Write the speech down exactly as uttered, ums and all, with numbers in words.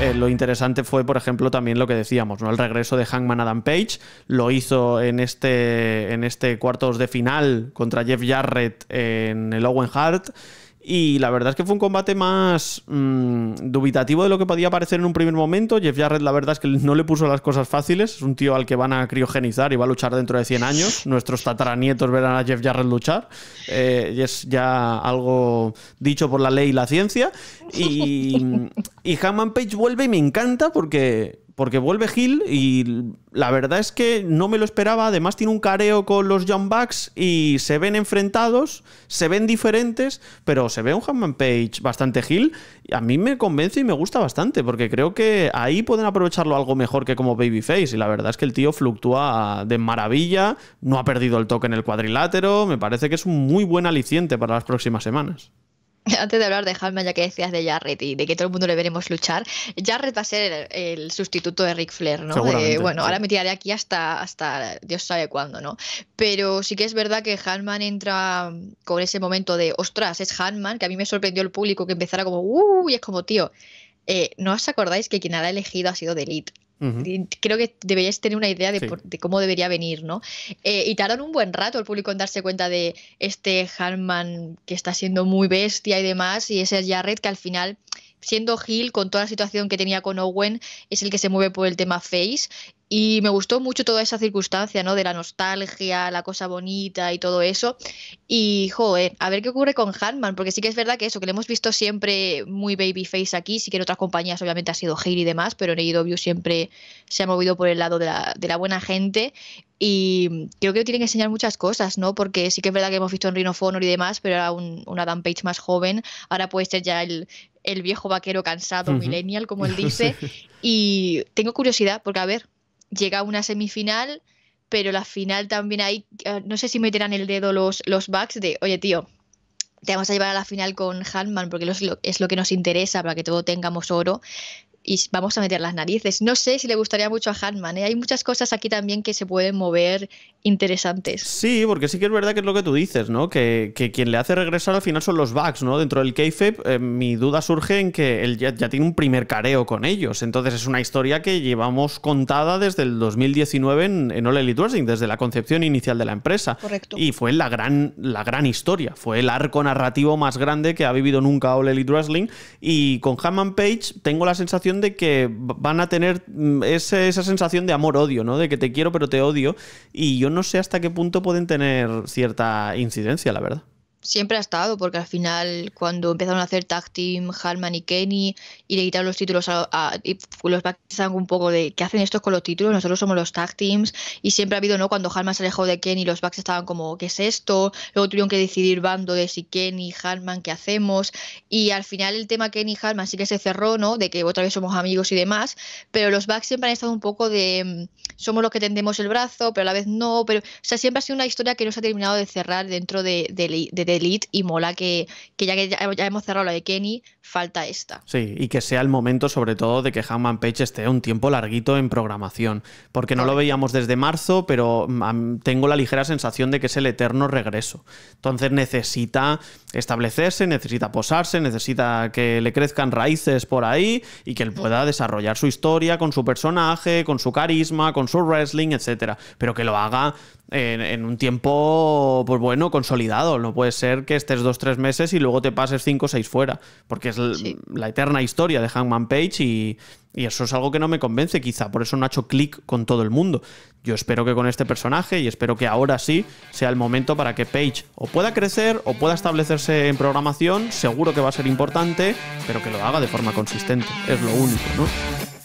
Eh, lo interesante fue, por ejemplo, también lo que decíamos, ¿no? El regreso de Hangman Adam Page lo hizo en este, en este cuartos de final contra Jeff Jarrett en el Owen Hart. Y la verdad es que fue un combate más mmm, dubitativo de lo que podía parecer en un primer momento. Jeff Jarrett, la verdad es que no le puso las cosas fáciles. Es un tío al que van a criogenizar y va a luchar dentro de cien años. Nuestros tataranietos verán a Jeff Jarrett luchar. Eh, y es ya algo dicho por la ley y la ciencia. Y, y Hangman Page vuelve y me encanta porque... Porque vuelve Hill y la verdad es que no me lo esperaba. Además tiene un careo con los Young Bucks y se ven enfrentados, se ven diferentes, pero se ve un Hangman Page bastante Hill. A mí me convence y me gusta bastante porque creo que ahí pueden aprovecharlo algo mejor que como babyface. Y la verdad es que el tío fluctúa de maravilla, no ha perdido el toque en el cuadrilátero. Me parece que es un muy buen aliciente para las próximas semanas. Antes de hablar de Hangman, ya que decías de Jarrett y de que todo el mundo le veremos luchar, Jarrett va a ser el, el sustituto de Ric Flair, ¿no? Eh, bueno, sí. Ahora me tiraré aquí hasta, hasta Dios sabe cuándo, ¿no? Pero sí que es verdad que Hangman entra con ese momento de, ostras, es Hangman, que a mí me sorprendió el público que empezara como, uy, es como, tío, eh, ¿no os acordáis que quien la ha elegido ha sido The Elite? Uh-huh. Creo que deberíais tener una idea de, sí. por, de cómo debería venir, ¿no? Eh, y tardaron un buen rato el público en darse cuenta de este Hangman que está siendo muy bestia y demás, y ese Jarrett que al final, siendo heel, con toda la situación que tenía con Owen, es el que se mueve por el tema face. Y me gustó mucho toda esa circunstancia, ¿no? De la nostalgia, la cosa bonita y todo eso. Y, joder, a ver qué ocurre con Hangman, porque sí que es verdad que eso, que le hemos visto siempre muy babyface aquí, sí que en otras compañías obviamente ha sido heel y demás, pero en A E W siempre se ha movido por el lado de la, de la buena gente. Y creo que tienen que enseñar muchas cosas, ¿no? Porque sí que es verdad que hemos visto en Ring of Honor y demás, pero era un, un Adam Page más joven. Ahora puede ser ya el... el viejo vaquero cansado, uh-huh. millennial, como él dice. Y tengo curiosidad, porque a ver, llega una semifinal, pero la final también hay, no sé si meterán el dedo los, los Bucks de, oye tío, te vamos a llevar a la final con Hangman, porque los, lo, es lo que nos interesa, para que todos tengamos oro, y vamos a meter las narices. No sé si le gustaría mucho a Hangman, ¿eh? Hay muchas cosas aquí también que se pueden mover interesantes. Sí, porque sí que es verdad que es lo que tú dices, ¿no? Que, que quien le hace regresar al final son los Bucks, ¿no? Dentro del kayfabe, eh, mi duda surge en que él ya, ya tiene un primer careo con ellos. Entonces es una historia que llevamos contada desde el dos mil diecinueve en, en All Elite Wrestling, desde la concepción inicial de la empresa. Correcto. Y fue la gran, la gran historia. Fue el arco narrativo más grande que ha vivido nunca All Elite Wrestling. Y con Hangman Page tengo la sensación de que van a tener ese, esa sensación de amor-odio, ¿no? De que te quiero pero te odio. Y yo no sé hasta qué punto pueden tener cierta incidencia, la verdad. Siempre ha estado, porque al final cuando empezaron a hacer tag team Hangman y Kenny y le quitaron los títulos a, a y los Bucks estaban un poco de ¿qué hacen estos con los títulos? Nosotros somos los tag teams. Y siempre ha habido, ¿no? Cuando Hangman se alejó de Kenny, los Bucks estaban como ¿qué es esto? Luego tuvieron que decidir bando de si Kenny, Hangman, ¿qué hacemos? Y al final el tema Kenny y Hangman sí que se cerró, ¿no? De que otra vez somos amigos y demás, pero los Bucks siempre han estado un poco de somos los que tendemos el brazo, pero a la vez no, pero o sea, siempre ha sido una historia que no se ha terminado de cerrar dentro de, de, de Elite, y mola que, que ya que ya, ya hemos cerrado la de Kenny, falta esta. Sí, y que sea el momento sobre todo de que Hangman Page esté un tiempo larguito en programación, porque no lo veíamos desde marzo, pero tengo la ligera sensación de que es el eterno regreso. Entonces necesita establecerse, necesita posarse, necesita que le crezcan raíces por ahí y que él pueda desarrollar su historia con su personaje, con su carisma, con su wrestling, etcétera, pero que lo haga en, en un tiempo, pues bueno, consolidado. No puede ser que estés dos, tres meses y luego te pases cinco, seis fuera, porque es sí. la eterna historia de Hangman Page y, y eso es algo que no me convence, quizá por eso no ha hecho clic con todo el mundo. Yo espero que con este personaje, y espero que ahora sí sea el momento para que Page o pueda crecer o pueda establecerse en programación, seguro que va a ser importante, pero que lo haga de forma consistente, es lo único, ¿no?